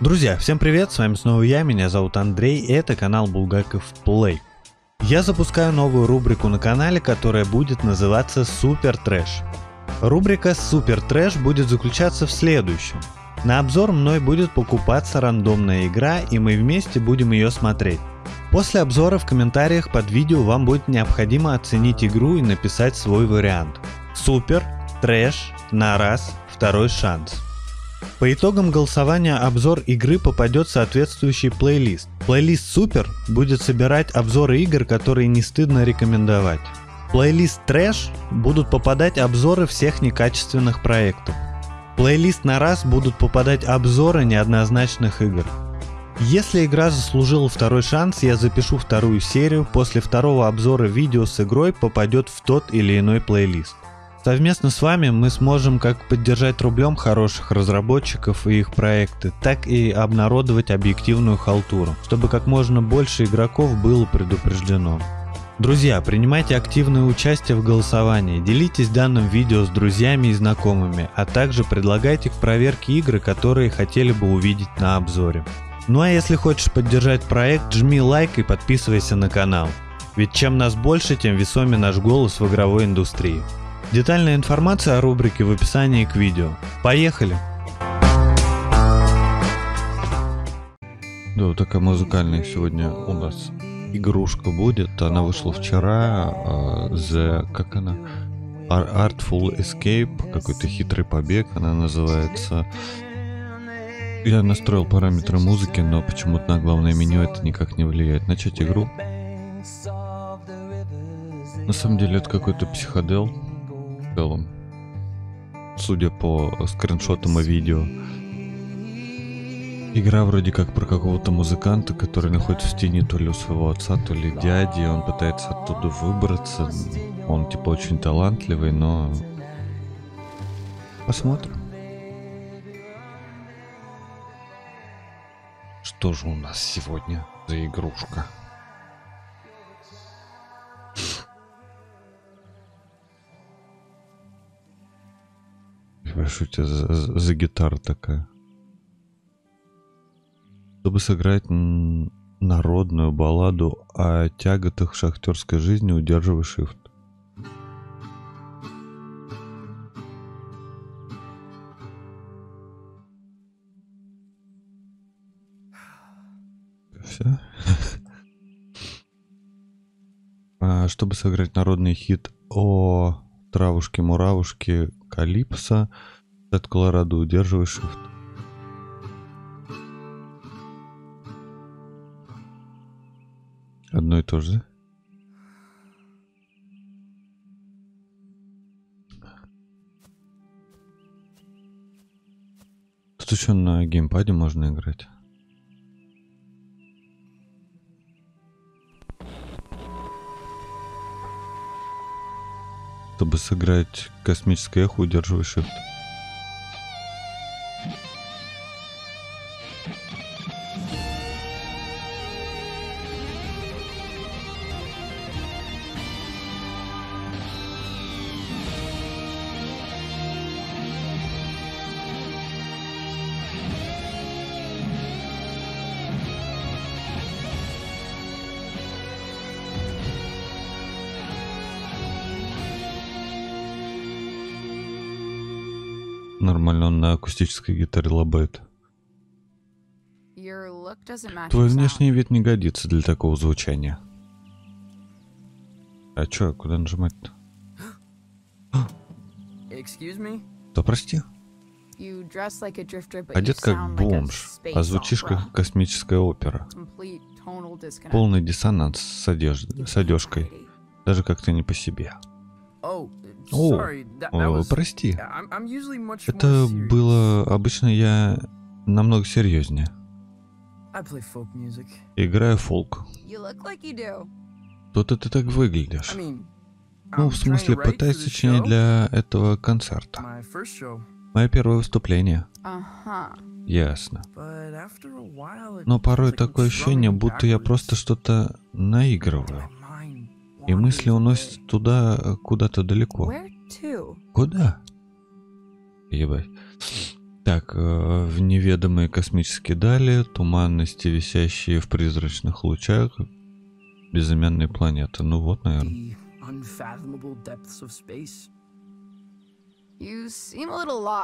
Друзья, всем привет, с вами снова я, меня зовут Андрей, и это канал Булгаков Плей. Я запускаю новую рубрику на канале, которая будет называться Супер Трэш. Рубрика Супер Трэш будет заключаться в следующем. На обзор мной будет покупаться рандомная игра, и мы вместе будем ее смотреть. После обзора в комментариях под видео вам будет необходимо оценить игру и написать свой вариант. Супер, трэш, на раз, второй шанс. По итогам голосования обзор игры попадет в соответствующий плейлист. Плейлист «Супер» будет собирать обзоры игр, которые не стыдно рекомендовать. В плейлист «Трэш» будут попадать обзоры всех некачественных проектов. В плейлист «На раз» будут попадать обзоры неоднозначных игр. Если игра заслужила второй шанс, я запишу вторую серию, после второго обзора видео с игрой попадет в тот или иной плейлист. Совместно с вами мы сможем как поддержать рублем хороших разработчиков и их проекты, так и обнародовать объективную халтуру, чтобы как можно больше игроков было предупреждено. Друзья, принимайте активное участие в голосовании, делитесь данным видео с друзьями и знакомыми, а также предлагайте к проверке игры, которые хотели бы увидеть на обзоре. Ну а если хочешь поддержать проект, жми лайк и подписывайся на канал, ведь чем нас больше, тем весомее наш голос в игровой индустрии. Детальная информация о рубрике в описании к видео. Поехали! Да, вот такая музыкальная сегодня у нас игрушка будет. Она вышла вчера. Как она? Artful Escape. Какой-то хитрый побег она называется. Я настроил параметры музыки, но почему-то на главное меню это никак не влияет. Начать игру. На самом деле это какой-то психодел. В целом, судя по скриншотам и видео, игра вроде как про какого-то музыканта, который находится в тени то ли у своего отца, то ли дяди, он пытается оттуда выбраться, он типа очень талантливый, но посмотрим. Что же у нас сегодня за игрушка? Что у тебя за гитара такая? Чтобы сыграть народную балладу о тяготах шахтерской жизни, удерживай shift. Все? Чтобы сыграть народный хит о травушке-муравушке Калипсо, от Колорадо, удерживай shift. Одно и то же. Тут еще на геймпаде можно играть. Чтобы сыграть космическое эхо, удерживай shift. Нормально, он на акустической гитаре лобает. Твой внешний вид не годится для такого звучания. А чё, куда нажимать-то? Да прости. Одет как бомж, а звучишь как космическая опера. Полный диссонанс с одежкой. Даже как-то не по себе. О, прости. Это было... Обычно я намного серьезнее. Играю фолк. То-то ты так выглядишь. Ну, в смысле, пытаюсь сочинять для этого концерта. Мое первое выступление. Ясно. Но порой такое ощущение, будто я просто что-то наигрываю. И мысли уносят туда, куда-то далеко. Куда? Ебать. Так, в неведомые космические дали, туманности, висящие в призрачных лучах безымянной планеты. Ну вот, наверное.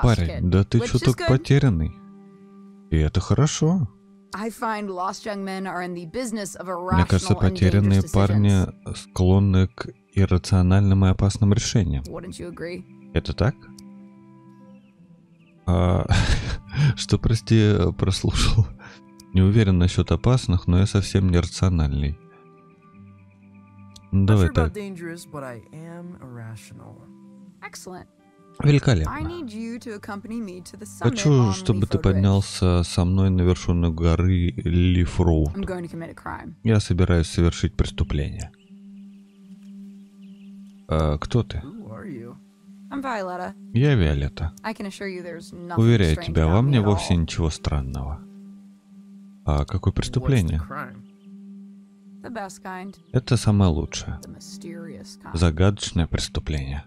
Парень, да ты чуток потерянный. И это хорошо. Мне кажется, потерянные парни склонны к иррациональным и опасным решениям. Это так? Что, прости, прослушал. Не уверен насчет опасных, но я совсем не рациональный. Давай так. Великолепно. Хочу, чтобы ты поднялся со мной на вершину горы Лифроуд. Я собираюсь совершить преступление. Кто ты? Я Виолетта. Уверяю тебя, во мне вовсе ничего странного. А какое преступление? Это самое лучшее. Загадочное преступление.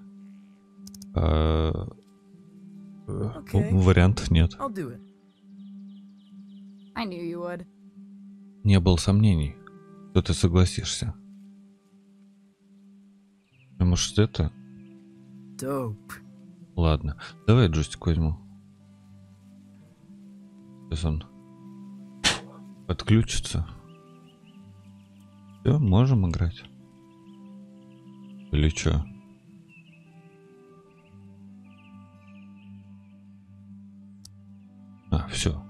Вариантов нет. Не было сомнений, что ты согласишься. Может, это? Ладно, давай джойстик возьму. Сейчас он подключится. Все, можем играть. Или что? А, все.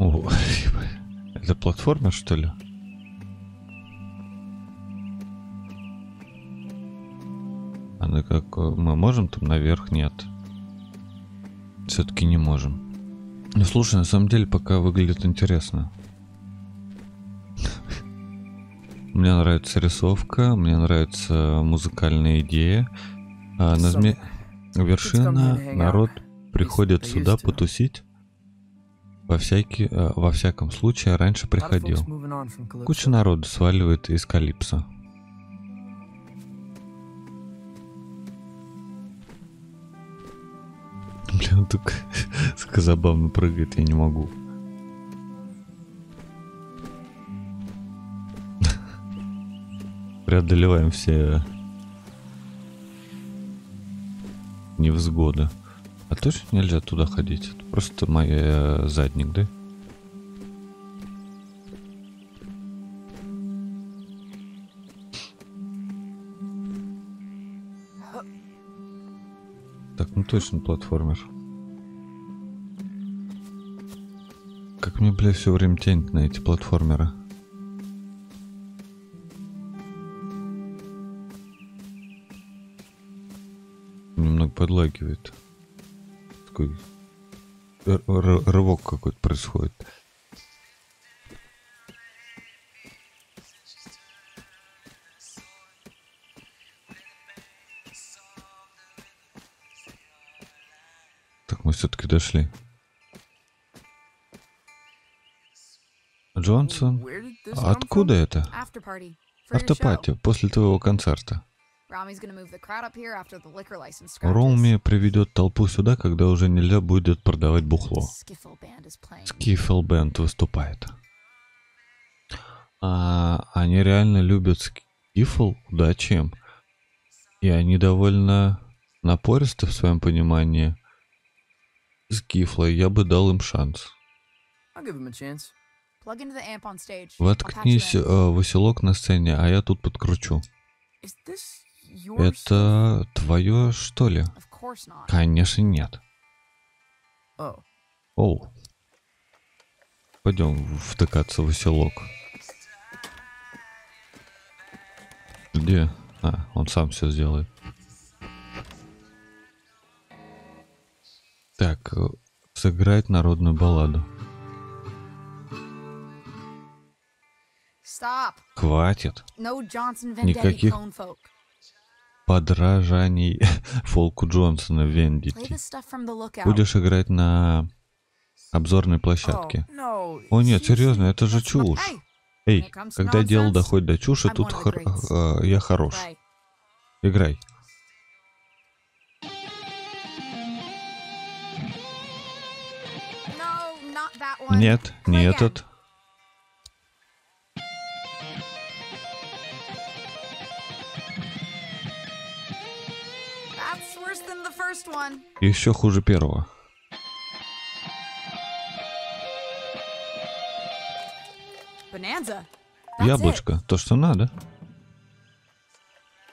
О, это платформер, что ли? Она как... Мы можем там наверх? Нет. Все-таки не можем. Ну, слушай, на самом деле пока выглядит интересно. Мне нравится рисовка, мне нравится музыкальная идея. Вершина, народ приходит сюда потусить. Во всяком случае, раньше приходил. Куча народу сваливает из Калипсо. Блин, он только забавно прыгает, я не могу. Преодолеваем все невзгоды. А точно нельзя туда ходить? Это просто мой задник, да? Так, ну точно платформер. Как мне, бля, все время тянет на эти платформеры. Немного подлагивает. Такой рывок какой-то происходит. Так, мы все-таки дошли. Джонсон, откуда это? Автопати, после твоего концерта. Ромми приведет толпу сюда, когда уже нельзя будет продавать бухло. Скифл бенд выступает. Они реально любят скифл, удачи им. И они довольно напористы в своем понимании скифла. Я бы дал им шанс. Воткнись в усилок на сцене, а я тут подкручу. Это твое, что ли? Конечно, нет. Оу. Пойдем втыкаться в усилок. Где? А, он сам все сделает. Так, сыграть народную балладу. Хватит. Никаких подражаний фолку Джонсона Вендетти. Будешь играть на обзорной площадке. О нет, серьезно, это же чушь. Эй, когда дело доходит до чуши, тут я хорош. Играй. Нет, не этот. Еще хуже первого. Яблочко, то, что надо.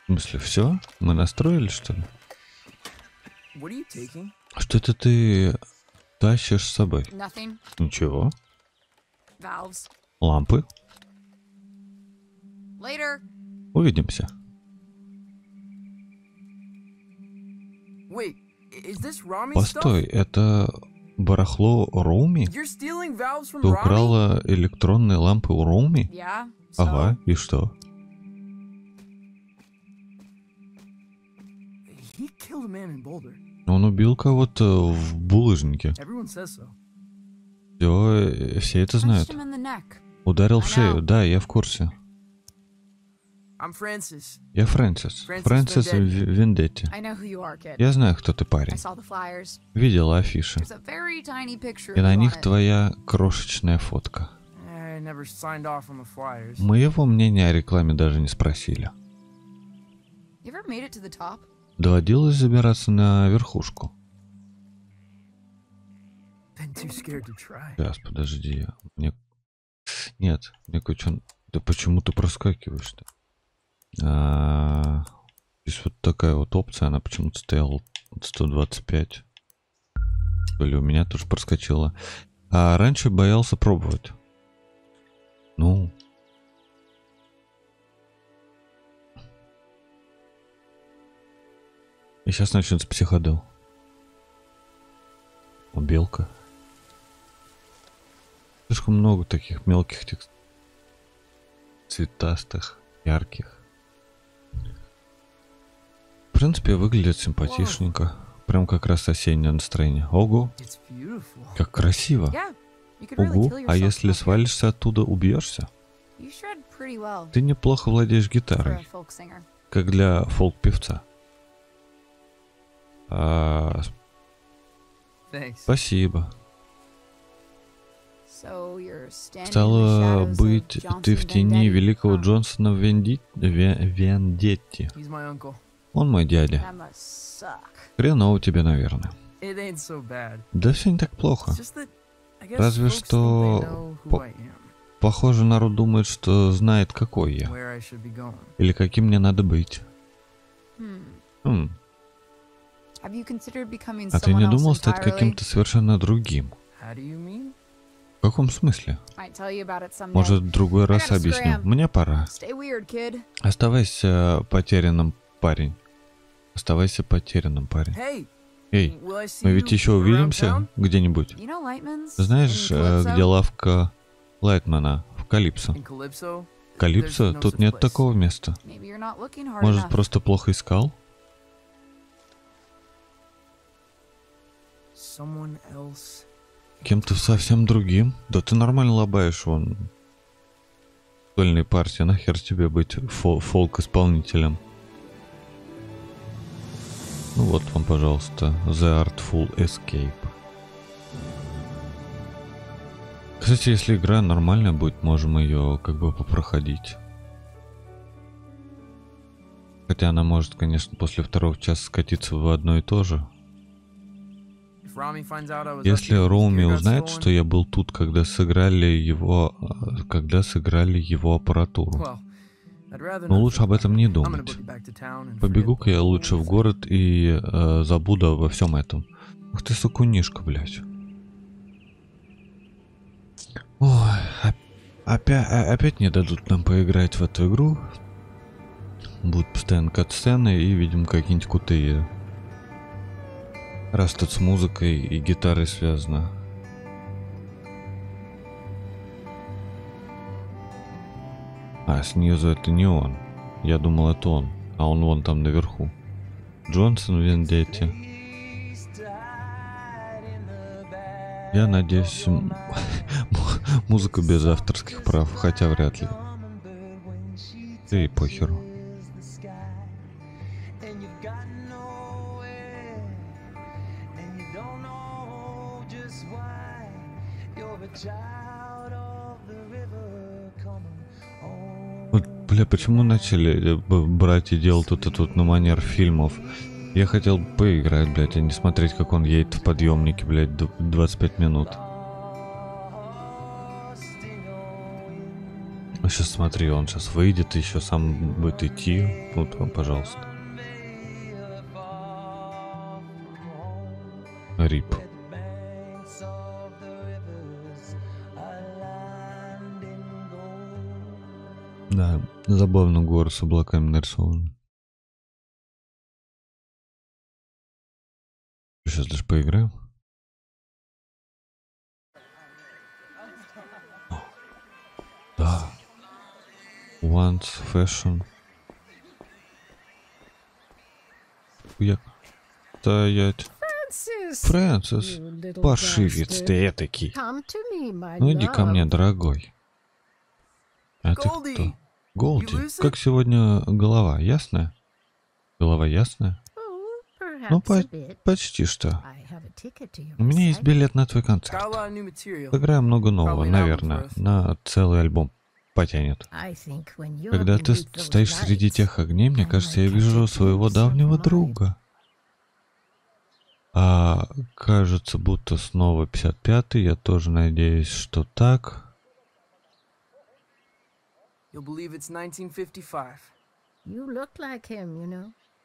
В смысле, все? Мы настроили, что ли? Что это ты тащишь с собой? Ничего. Лампы. Увидимся. Постой, это барахло Ромми? Ты украла электронные лампы у Ромми? Ага, и что? Он убил кого-то в булыжнике. Все это знают. Ударил в шею, да, я в курсе. Я Фрэнсис. Фрэнсис Вендетти. Я знаю, кто ты, парень. Видела афиши. И на них твоя крошечная фотка. Моего мнения о рекламе даже не спросили. Доводилось забираться на верхушку? Сейчас, подожди. Нет, мне кое-что... Да почему ты проскакиваешь-то? Здесь вот такая вот опция, она почему-то стояла 125. То ли у меня тоже проскочила. А раньше боялся пробовать. Ну... И сейчас начнется психодел. О, белка. Слишком много таких мелких текстов. Цветастых, ярких. В принципе, выглядит симпатичненько. Прям как раз осеннее настроение. Ого! Как красиво! Ого! А если свалишься оттуда, убьешься? Ты неплохо владеешь гитарой. Как для фолк-певца. Спасибо. Стало быть, ты в тени великого Джонсона Вендетти. Он мой дядя. Хреново тебе, наверное. Да все не так плохо. Разве что... Похоже, народ думает, что знает, какой я. Или каким мне надо быть. А ты не думал стать каким-то совершенно другим? В каком смысле? Может, в другой раз объясню. Мне пора. Оставайся потерянным, парень. Оставайся потерянным, парень. Эй, мы ведь еще увидимся где-нибудь. Знаешь, где лавка Лайтмана в Калипсо? Калипсо? Тут нет такого места. Может, просто плохо искал? Кем-то совсем другим? Да ты нормально лобаешь, вон. Сольной партии, нахер тебе быть фолк-исполнителем. Ну вот вам, пожалуйста, The Artful Escape. Кстати, если игра нормальная будет, можем ее как бы попроходить. Хотя она может, конечно, после второго часа скатиться в одно и то же. Если Ромми узнает, что я был тут, когда сыграли его аппаратуру, но лучше об этом не думать. Побегу-ка я лучше в город и забуду обо всем этом. Ух ты, сукунишка, блядь. Ой, опять не дадут нам поиграть в эту игру. Будут постоянно кат-сцены и, видим, какие-нибудь крутые. Раз тут с музыкой и гитарой связано. А, снизу это не он. Я думал, это он. А он вон там наверху. Джонсон Вендетти. Я надеюсь, музыка без авторских прав. Хотя вряд ли. Да и похеру. Бля, почему начали брать и делать вот этот вот на манер фильмов? Я хотел поиграть, блядь, а не смотреть, как он едет в подъемнике, блядь, 25 минут. А сейчас смотри, он сейчас выйдет, еще сам будет идти. Вот вам, пожалуйста. Рип. Да, забавно горы с облаками нарисованы. Сейчас даже поиграем. О, да. Once fashion. Хуяк. Стоять. Фрэнсис, паршивец ты этакий. Ну иди ко мне, дорогой. А ты кто? Голди, как сегодня голова, ясная? Голова ясная? Ну, почти что. У меня есть билет на твой концерт. Сыграю много нового, наверное. На целый альбом потянет. Когда ты стоишь среди тех огней, мне кажется, я вижу своего давнего друга. А кажется, будто снова 55-й. Я тоже надеюсь, что так.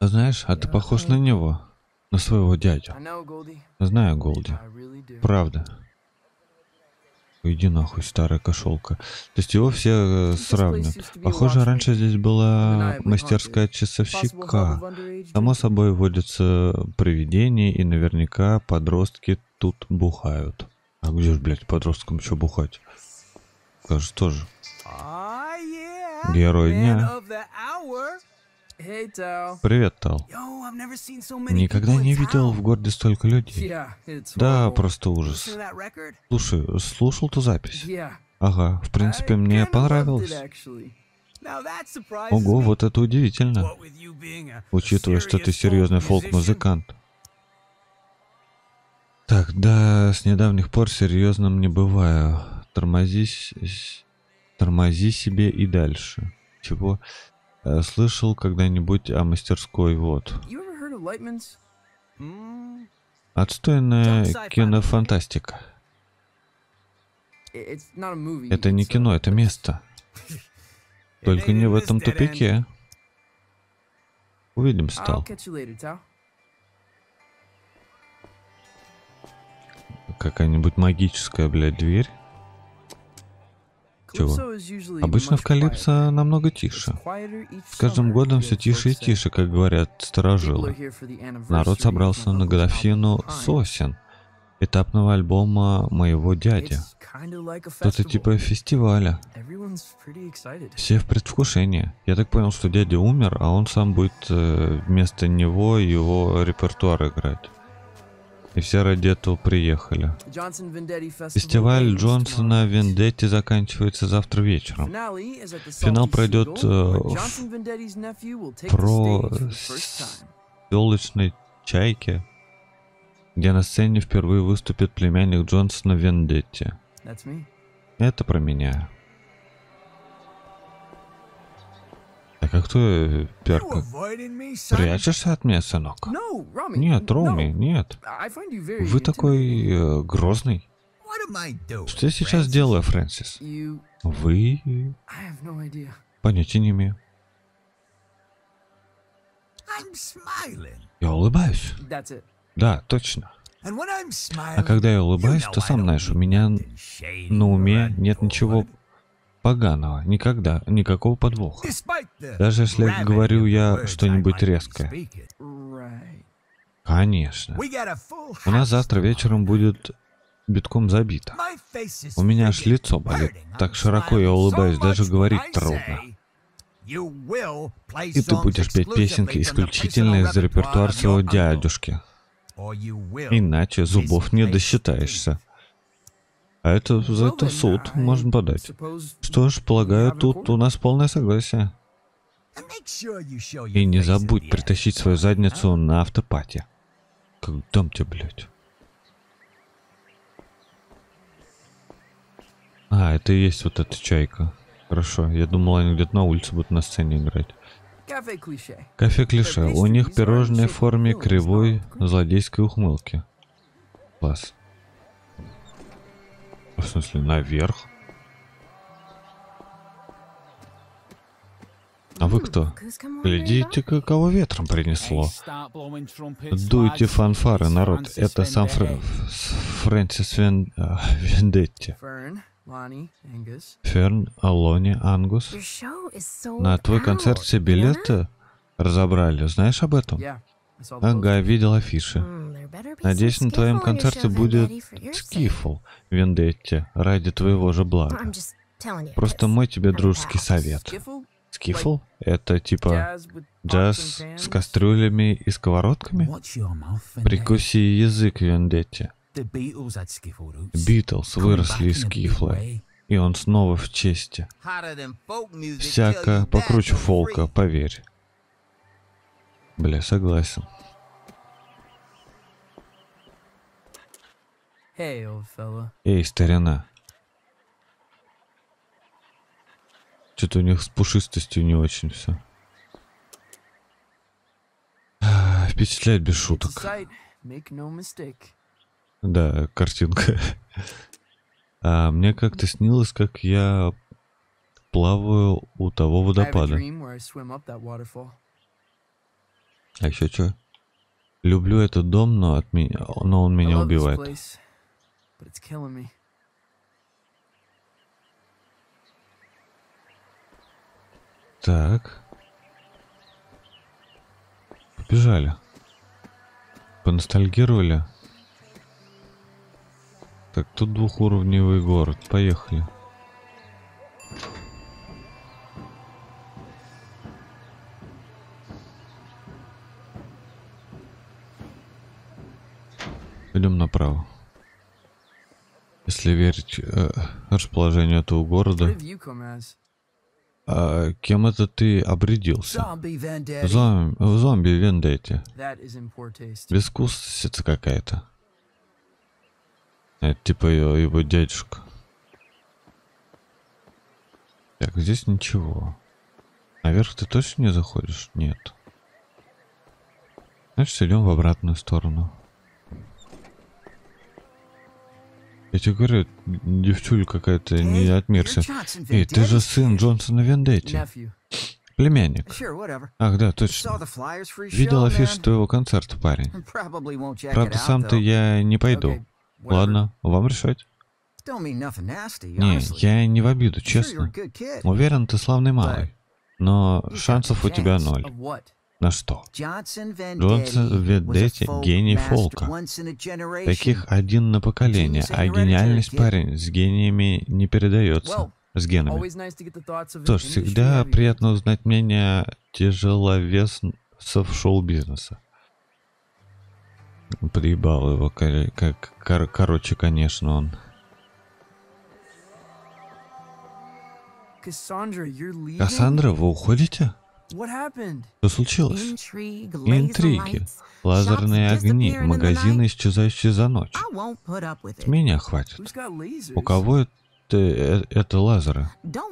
Знаешь, а ты похож на него, на своего дядю. Знаю, Голди. Правда. Иди нахуй, старая кошелка. То есть его все сравнят. Похоже, раньше здесь была мастерская часовщика. Само собой, водятся привидения, и наверняка подростки тут бухают. А где же, блядь, подросткам что бухать? Кажется, тоже. Герой дня. Привет, Тал. Никогда не видел в городе столько людей. Да, просто ужас. Слушай, слушал ту запись? Ага, в принципе, мне понравилось. Ого, вот это удивительно. Учитывая, что ты серьезный фолк-музыкант. Так, да, с недавних пор серьезным не бываю. Тормози себе и дальше. Чего? Слышал когда-нибудь о мастерской, вот. Отстойная кинофантастика. Это не кино, это место. Только не в этом тупике. Увидимся, Тал. Какая-нибудь магическая, блядь, дверь. Чего? Обычно в Калипсо намного тише. С каждым годом все тише и тише, как говорят старожилы. Народ собрался на годовщину сосен, этапного альбома моего дяди. Что-то типа фестиваля. Все в предвкушении. Я так понял, что дядя умер, а он сам будет вместо него его репертуар играть. И все ради этого приехали. Фестиваль Джонсона Вендетти заканчивается завтра вечером. Финал пройдет про селочной чайке, где на сцене впервые выступит племянник Джонсона Вендетти. Это про меня. Так, а кто перка? Прячешься от меня, сынок? Нет, Ромми, нет. Вы такой грозный. Что я сейчас делаю, Фрэнсис? Вы... Понятия не имею. Я улыбаюсь. Да, точно. А когда я улыбаюсь, то сам знаешь, у меня на уме нет ничего... поганого. Никогда. Никакого подвоха. Даже если говорю я что-нибудь резкое. Конечно. У нас завтра вечером будет битком забито. У меня аж лицо болит. Так широко я улыбаюсь, даже говорить трудно. И ты будешь петь песенки исключительно из репертуара своего дядюшки. Иначе зубов не досчитаешься. А это за это суд можно подать. Что ж, полагаю, тут у нас полное согласие. И не забудь притащить свою задницу на автопати. Как дам тебе, блядь. Ага, это и есть вот эта чайка. Хорошо, я думал, они где-то на улице будут на сцене играть. Кафе Клише. У них пирожные в форме кривой злодейской ухмылки. Класс. В смысле, наверх? А вы кто? Глядите-ка, кого ветром принесло. Дуйте фанфары, народ. Это сам Фрэнсис Вендетти. Ферн, Лони, Ангус. На твой концерт все билеты разобрали. Знаешь об этом? Ага, видел афиши. Надеюсь, на твоем концерте будет скифл, Вендетти, ради твоего же блага. Просто мой тебе дружеский совет. Скифл? Это типа джаз с кастрюлями и сковородками? Прикуси язык, Вендетти. Битлз выросли из скифла, и он снова в чести. Всяко покруче фолка, поверь. Бля, согласен. Эй, старина. Что-то у них с пушистостью не очень все. Впечатляет без шуток. Да, картинка. А мне как-то снилось, как я плаваю у того водопада. А еще что? Люблю этот дом, но он меня убивает. Так. Побежали. Поностальгировали. Так, тут двухуровневый город. Поехали. Идем направо. Если верить расположению этого города. А кем это ты обрядился? Зомби Вендетти. Безвкусица какая-то. Это типа его дядюшка. Так, здесь ничего. Наверх ты точно не заходишь? Нет. Значит, идем в обратную сторону. Я тебе говорю, девчуля какая-то не от мира. Эй, ты же сын Джонсона Вендетти. Племянник. Ах, да, точно. Видел афиши твоего концерта, парень. Правда, сам-то я не пойду. Ладно, вам решать. Не, я не в обиду, честно. Уверен, ты славный малый. Но шансов у тебя ноль. На что? Джонсон Вендетти — гений фолка. Таких один на поколение, а гениальность парень с гениями не передается. С генами. Тоже всегда приятно узнать мнение тяжеловесов шоу-бизнеса. Приебал его, короче, конечно, он. Кассандра, вы уходите? Что случилось? Интриги, лазерные огни, магазины, исчезающие за ночь. С меня хватит. У кого это лазеры? Да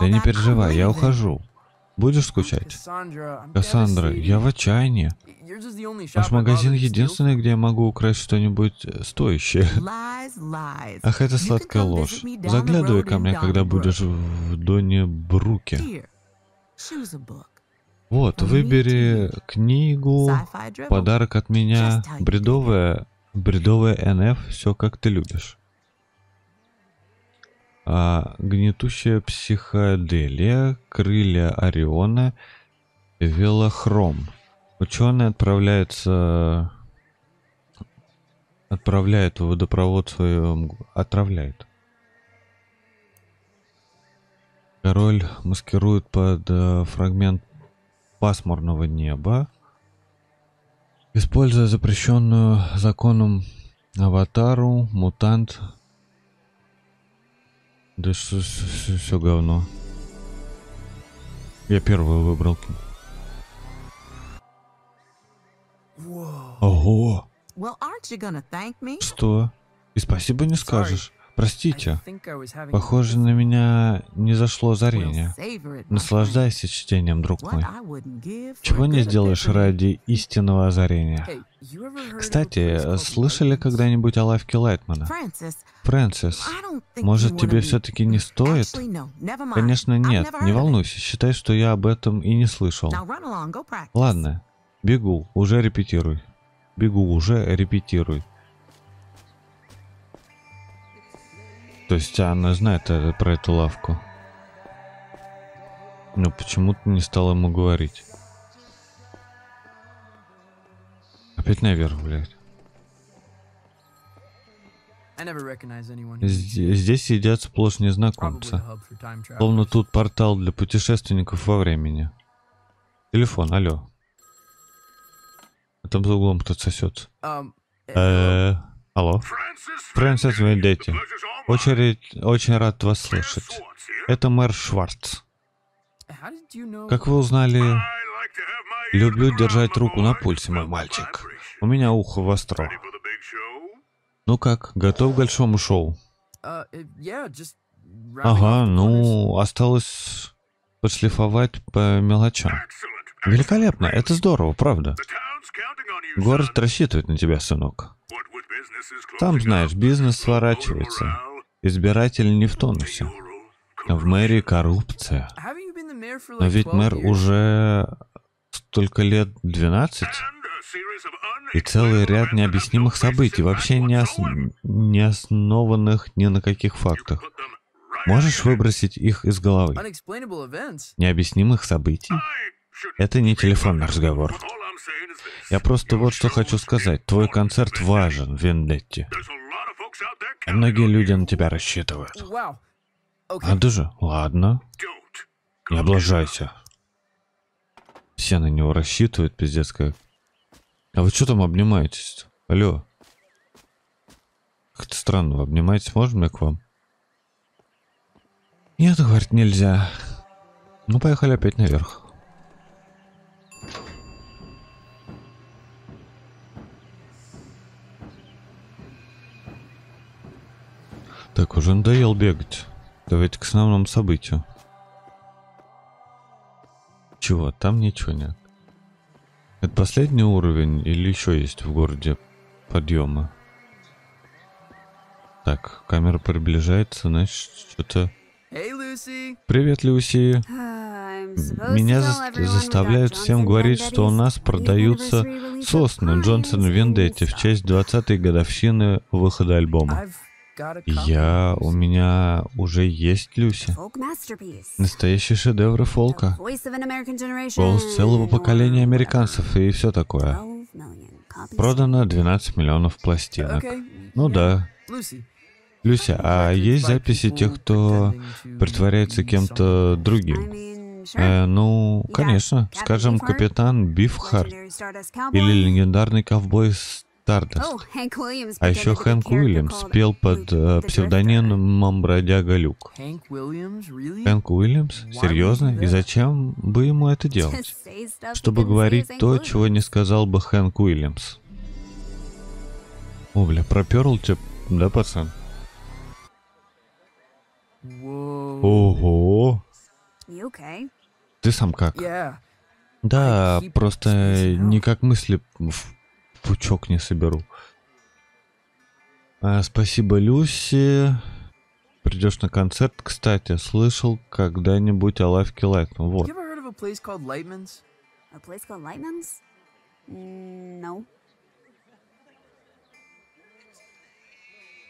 не переживай, я ухожу. Будешь скучать? Кассандра, я в отчаянии. Ваш магазин единственный, где я могу украсть что-нибудь стоящее. Ах, это сладкая ложь. Заглядывай ко мне, когда будешь в Донни Бруке. Вот, выбери книгу, подарок от меня, бредовая НФ, все как ты любишь. Гнетущая психоделия, крылья Ориона, велохром. Ученый отправляет в водопровод свою... Отравляет. Король маскирует под фрагмент пасмурного неба, используя запрещенную законом аватару, мутант. Да что все говно. Я первую выбрал. Ого! Что? И спасибо не скажешь. Простите, похоже, на меня не зашло озарение. Наслаждайся чтением, друг мой. Чего не сделаешь ради истинного озарения. Кстати, слышали когда-нибудь о Лавке Лайтмана? Фрэнсис, может, тебе все-таки не стоит? Конечно, нет, не волнуйся, считай, что я об этом и не слышал. Ладно, бегу, уже репетируй. Бегу, уже репетируй. То есть она знает про эту лавку. Но почему-то не стала ему говорить. Опять наверх, блядь. Здесь сидят сплошь незнакомцы. Словно тут портал для путешественников во времени. Телефон, алло. А там за углом кто-то сосется. Алло. Фрэнсис Вендетти. Очень рад вас слышать. Это мэр Шварц. Как вы узнали? Люблю держать руку на пульсе, мой мальчик. У меня ухо востро. Ну как, готов к большому шоу? Ага, ну, осталось подшлифовать по мелочам. Великолепно, это здорово, правда. Город рассчитывает на тебя, сынок. Там, знаешь, бизнес сворачивается. Избиратель не в тонусе. В мэрии коррупция. Но ведь мэр уже столько лет, 12. И целый ряд необъяснимых событий, вообще не основанных ни на каких фактах. Можешь выбросить их из головы? Необъяснимых событий? Это не телефонный разговор. Я просто вот что хочу сказать. Твой концерт важен, Вендетти. Многие люди на тебя рассчитывают. Надо же, ладно. Не облажайся. Все на него рассчитывают, пиздец как. А вы что там обнимаетесь? Алло. Как-то странно, вы обнимаетесь, можно я к вам? Нет, говорит, нельзя. Ну, поехали опять наверх. Так, уже надоел бегать. Давайте к основному событию. Чего? Там ничего нет. Это последний уровень или еще есть в городе подъемы? Так, камера приближается, значит, что-то... Привет, Люси. Меня заставляют всем говорить, что у нас продаются сосны Джонсона Вендетти в честь 20-й годовщины выхода альбома. У меня уже есть, Люси. Настоящие шедевры фолка. Голос целого поколения американцев и все такое. Продано 12 миллионов пластинок. Ну да. Люся, а есть записи тех, кто притворяется кем-то другим? Ну, конечно. Скажем, капитан Бифхарт. Или легендарный ковбой Стардаст. А еще Хэнк Уильямс пел под псевдонимом бродяга Люк. Хэнк Уильямс? Серьезно? И зачем бы ему это делать? Чтобы говорить то, чего не сказал бы Хэнк Уильямс. О, бля, проперл тебя, да, пацан? Ого! Ты сам как? Да, просто никак мысли... Пучок не соберу. Спасибо, Люси. Придешь на концерт. Кстати, слышал когда-нибудь о лавке Лайтмана? Вот.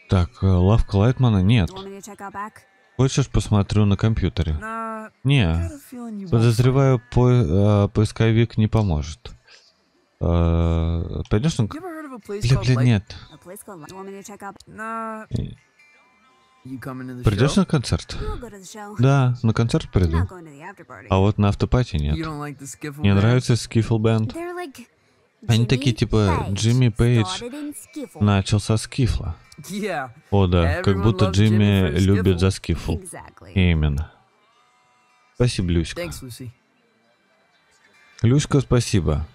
Так, лавка Лайтмана нет. Хочешь, посмотрю на компьютере? Не, подозреваю, поисковик не поможет. Пойдешь на... Бля, нет. Придешь на концерт? Да, на концерт приду. А вот на автопати нет. Мне нравится скифл бенд. Они такие типа Джимми Пейдж начал со скифла. О да, как будто Джимми любит за скифл. Именно. Спасибо, Люська. Люська, спасибо.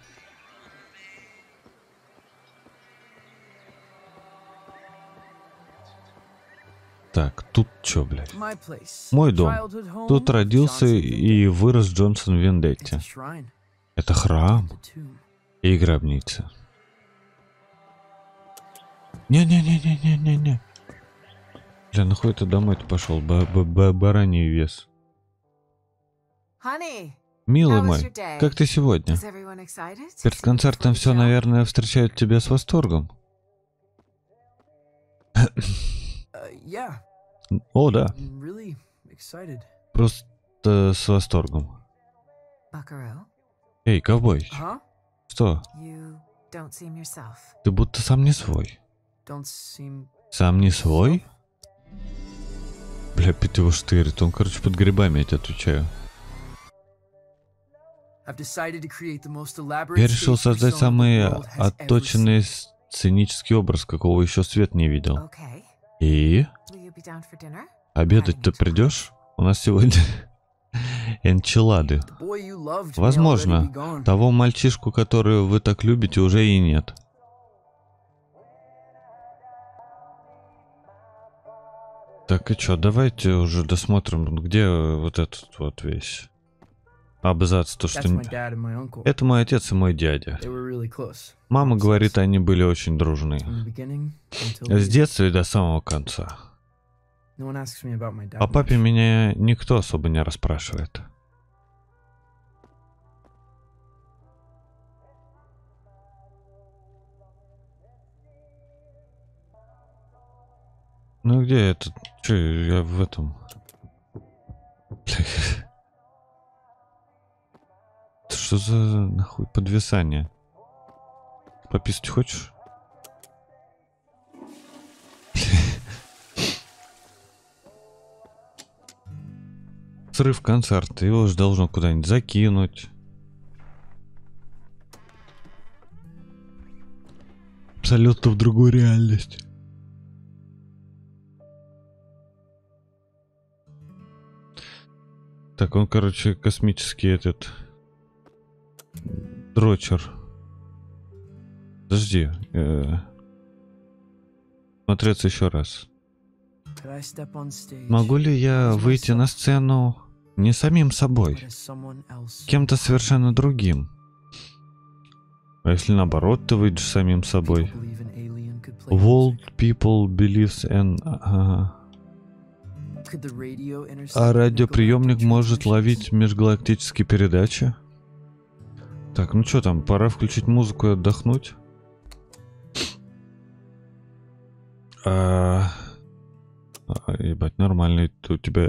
Так, тут что, блядь? Мой дом. Тут родился и вырос Джонсон Вендетти. Это храм и гробница. Не-не-не-не-не-не-не. Бля, нахуй ты домой-то пошел? Бараний вес. Милый мой, как ты сегодня? Перед концертом все, наверное, встречают тебя с восторгом. О, да. Просто с восторгом. Эй, ковбой. Что? Ты будто сам не свой. Сам не свой? Бля, пить его штырит. Он, короче, под грибами, я тебе отвечаю. Я решил создать самый отточенный сценический образ, какого еще свет не видел. И? Обедать ты придешь? У нас сегодня энчилады. Возможно, того мальчишку, которого вы так любите, уже и нет. Так, и чё, давайте уже досмотрим, где вот этот вот весь абзац, то что... Это мой отец и мой дядя. Мама говорит, они были очень дружны. С детства и до самого конца. О папе меня никто особо не расспрашивает. Ну где этот? Чё, я в этом... Что за нахуй подвисание? Пописать хочешь? Срыв концерта. Его же должно куда-нибудь закинуть. Абсолютно в другую реальность. Так, он, короче, космический этот... Дрочер. Подожди. Смотреться еще раз. Могу ли я выйти на сцену не самим собой, кем-то совершенно другим? А если наоборот, ты выйдешь самим собой? World people believes in... А радиоприемник может ловить межгалактические передачи? Так, ну что там, пора включить музыку и отдохнуть. Ебать, нормальный у тебя.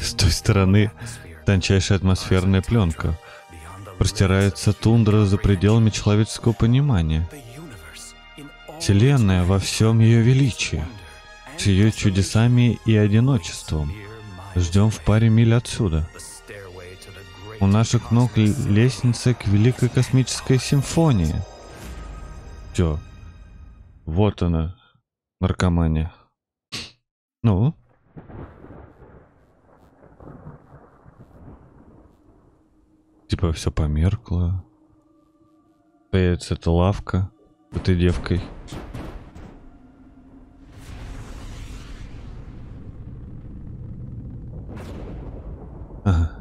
С той стороны тончайшая атмосферная пленка. Простирается тундра за пределами человеческого понимания. Вселенная во всем ее величии, с ее чудесами и одиночеством. Ждем в паре миль отсюда. У наших ног лестница к великой космической симфонии. Все. Вот она, наркомания. Ну? Типа все померкло. Появится эта лавка с этой девкой. Ага.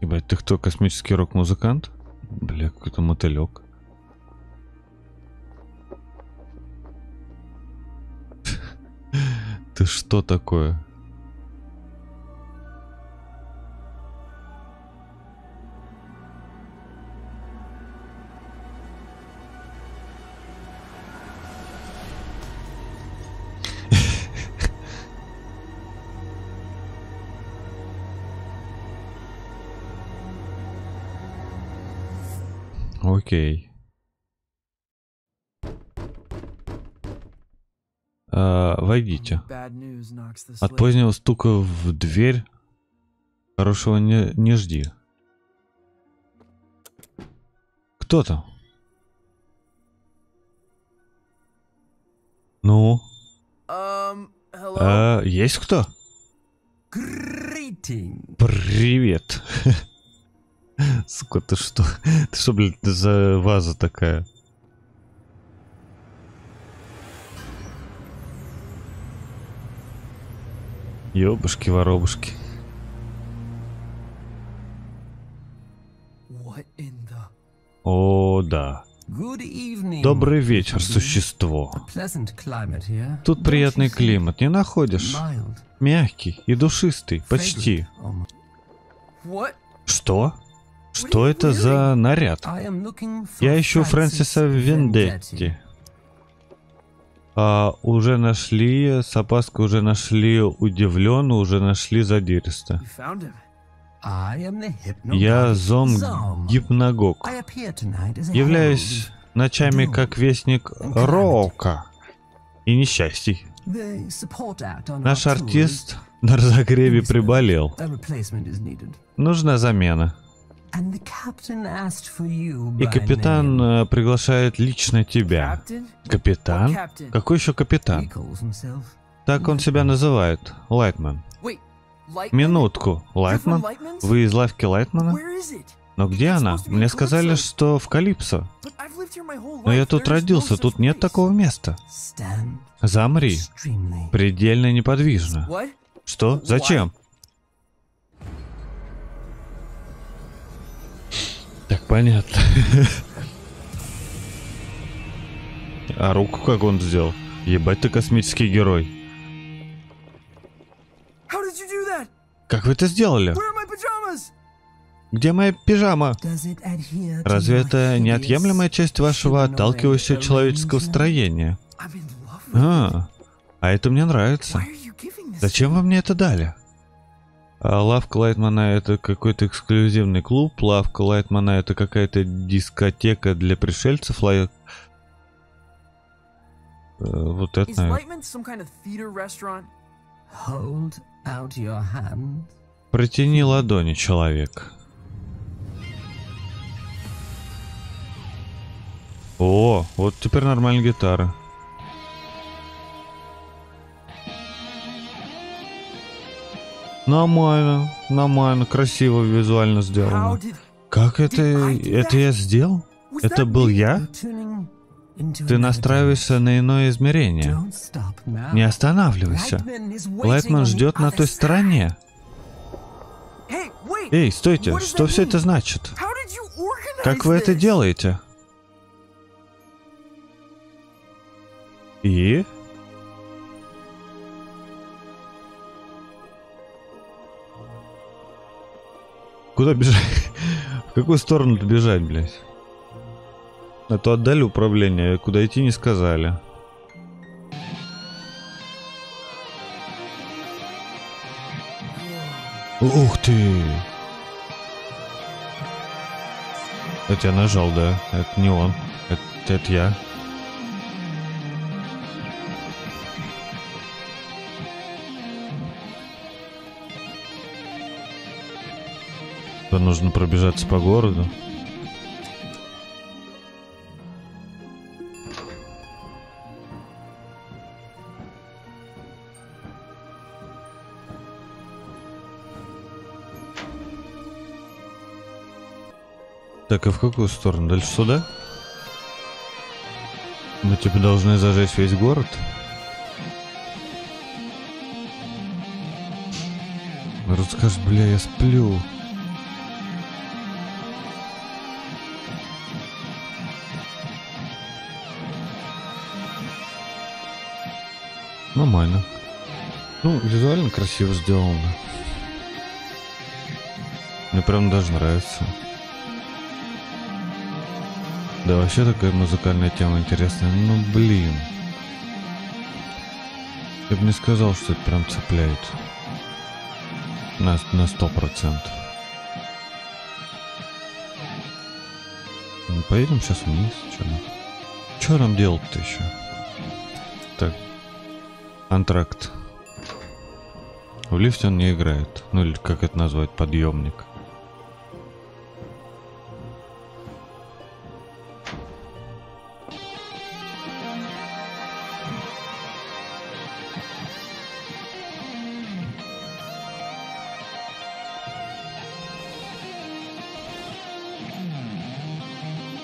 Ебать, ты кто, космический рок-музыкант? Бля, какой-то мотылек. Ты что такое? Окей. Войдите. От позднего стука в дверь хорошего не жди. Кто там? Ну? Есть кто? Привет. Сука, ты что? Ты что, блядь, за ваза такая? Ёбушки-воробушки. О, да. Добрый вечер, существо. Тут приятный климат, не находишь? Мягкий и душистый, почти. Что? Что это за наряд? Я ищу Фрэнсиса Вендетти. Уже нашли, с опаской уже нашли, удивленно уже нашли, задиристо. Я Зом Гипногог. Являюсь ночами как вестник рока и несчастий. Наш артист на разогреве приболел. Нужна замена. И капитан приглашает лично тебя. Капитан? Какой еще капитан? Так он себя называет. Лайтман. Минутку. Лайтман? Вы из лавки Лайтмана? Но где она? Мне сказали, что в Калипсо. Но я тут родился, тут нет такого места. Замри. Предельно неподвижно. Что? Зачем? Так, понятно. А руку как он сделал? Ебать ты космический герой. Как вы это сделали? Где моя пижама? Разве это неотъемлемая часть вашего отталкивающего человеческого строения? А это мне нравится. Зачем вы мне это дали? Лавка Лайтмана — это какой-то эксклюзивный клуб. Лавка Лайтмана — это какая-то дискотека для пришельцев. Вот это, наверное. Протяни ладони, человек. О, вот теперь нормальная гитара. Нормально, нормально, красиво визуально сделано. Как это? Это я сделал? Это был я? Ты настраиваешься на иное измерение. Не останавливайся. Лайтман ждет на той стороне. Эй, стойте, что все это значит? Как вы это делаете? И? Куда бежать? В какую сторону-то бежать, блядь? А то отдали управление, куда идти не сказали. Ух ты! Это я нажал, да? Это не он. Это я. То нужно пробежаться по городу. Так, а в какую сторону? Дальше сюда? Мы типа должны зажечь весь город. Народ скажет, бля, я сплю. Нормально. Ну, визуально красиво сделано. Мне прям даже нравится. Да, вообще такая музыкальная тема интересная. Ну, блин. Я бы не сказал, что это прям цепляет. На 100%. Ну, поедем сейчас вниз. Что нам делать-то еще? Так. Антракт. В лифте он не играет. Ну, или как это назвать? Подъемник.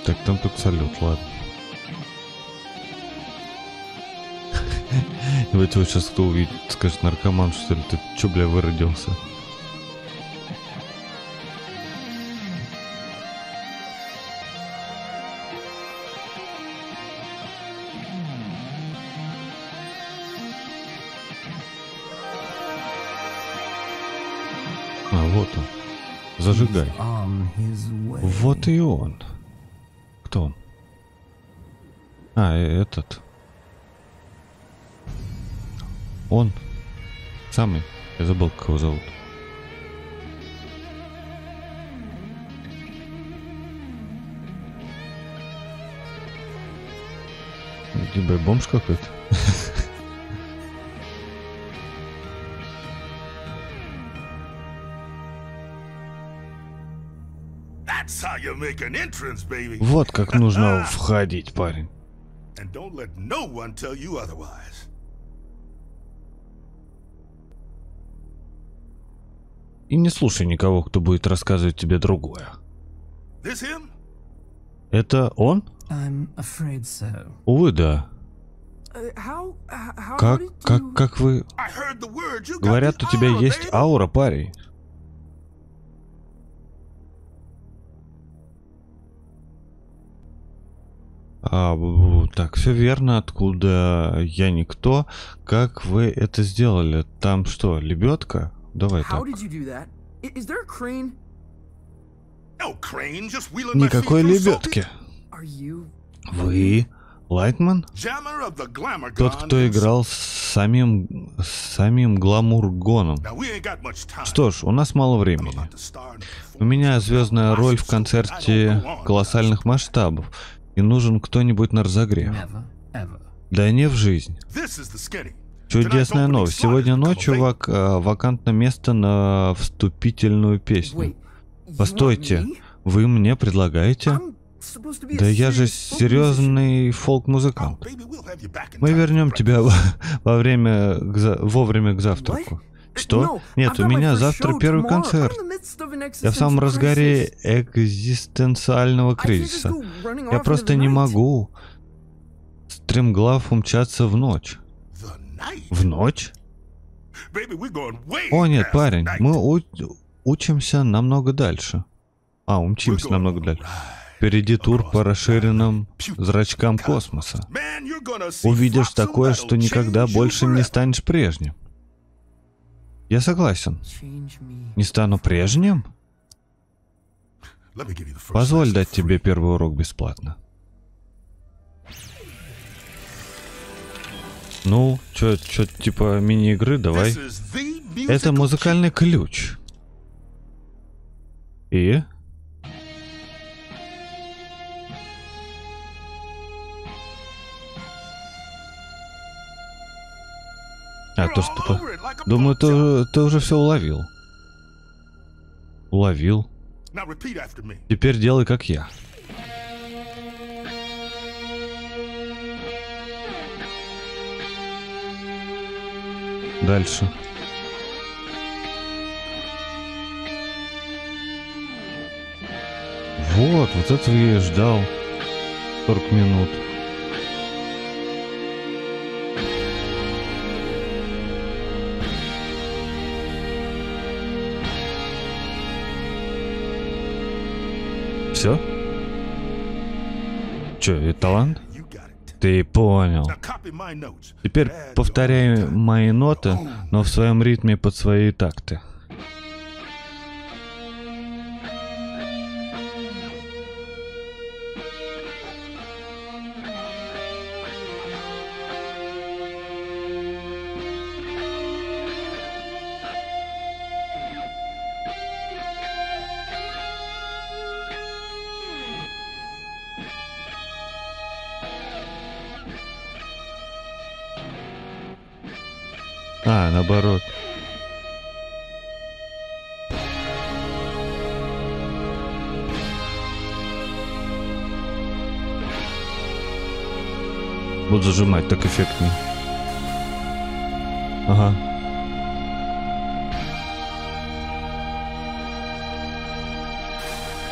Так, там только салют, ладно. Давай тебя сейчас кто увидит, скажет, наркоман, что ли, ты чё, бля, выродился? А, вот он. Зажигай. Вот и он. Кто он? А, этот. Он. Самый. Я забыл, как его зовут. Либо бомж какой-то. Вот как нужно входить, парень. И не слушай никого, кто будет рассказывать тебе другое. Это он? So. Увы, да. Как вы... Говорят, у тебя есть аура, парень. Так, все верно, откуда я никто. Как вы это сделали? Там что, лебедка? Давай так. Никакой лебедки. Вы Лайтман? Тот, кто играл с самим Гламургоном. Что ж, у нас мало времени. У меня звездная роль в концерте колоссальных масштабов. И нужен кто-нибудь на разогрев. Да не в жизнь. Чудесная новость. Сегодня ночью вакантно место на вступительную песню. Постойте, вы мне предлагаете? Да я же серьезный фолк-музыкант. Мы вернем тебя вовремя к завтраку. Что? Нет, у меня завтра первый концерт. Я в самом разгаре экзистенциального кризиса. Я просто не могу стремглав умчаться в ночь. В ночь? О нет, парень, мы учимся намного дальше. А, умчимся намного дальше. Впереди тур по расширенным зрачкам космоса. Увидишь такое, что никогда больше не станешь прежним. Я согласен. Не стану прежним? Позволь дать тебе первый урок бесплатно. Ну, чё типа мини-игры, давай. Это музыкальный ключ. И? А то что-то... Думаю, ты уже все уловил. Уловил. Теперь делай, как я. Дальше. Вот этого я и ждал. 40 минут. Все? Че, это талант? Ты понял. Теперь повторяй мои ноты, но в своем ритме под свои такты. А, наоборот. Буду зажимать, так эффектнее. Ага.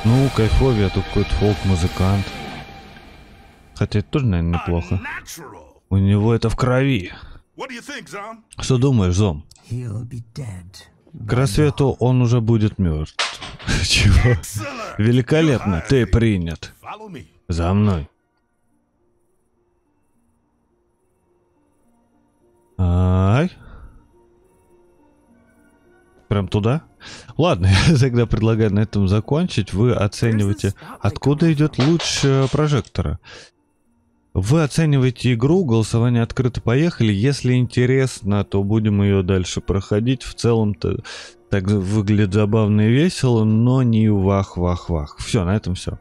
Ну, кайфовый, а то какой-то фолк-музыкант. Кстати, это тоже, наверное, неплохо. У него это в крови. Что думаешь, Зом? К рассвету он уже будет мертв. Чего? Великолепно, ты принят. За мной. Ай. Прям туда? Ладно, я тогда предлагаю на этом закончить. Вы оцениваете, откуда идет луч прожектора. Вы оцениваете игру, голосование открыто, поехали. Если интересно, то будем ее дальше проходить. В целом-то так выглядит забавно и весело, но не вах-вах-вах. Все, на этом все.